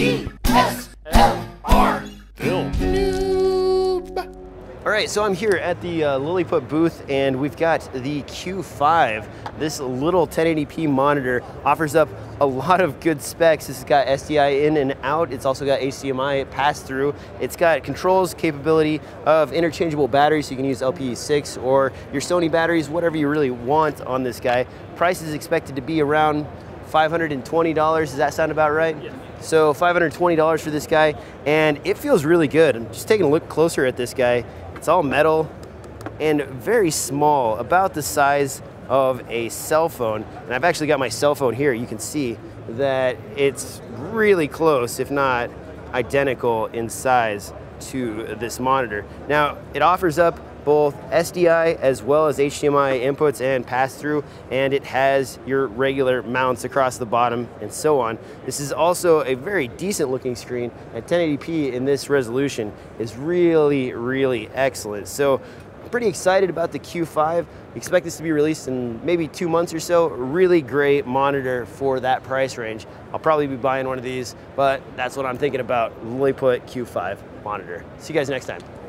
DSLR film noob. All right, so I'm here at the Lilliput booth, and we've got the Q5. This little 1080p monitor offers up a lot of good specs. This has got SDI in and out. It's also got HDMI pass-through. It's got controls, capability of interchangeable batteries, so you can use LPE6 or your Sony batteries, whatever you really want on this guy. Price is expected to be around $520. Does that sound about right? Yeah. So $520 for this guy, and it feels really good. I'm just taking a look closer at this guy. It's all metal and very small, about the size of a cell phone. And I've actually got my cell phone here. You can see that it's really close, if not identical in size to this monitor. Now, it offers up both SDI as well as HDMI inputs and pass-through, and it has your regular mounts across the bottom and so on. This is also a very decent looking screen. At 1080p in this resolution is really, really excellent. So I'm pretty excited about the Q5. Expect this to be released in maybe 2 months or so. Really great monitor for that price range. I'll probably be buying one of these, but that's what I'm thinking about. Lilliput Q5 monitor. See you guys next time.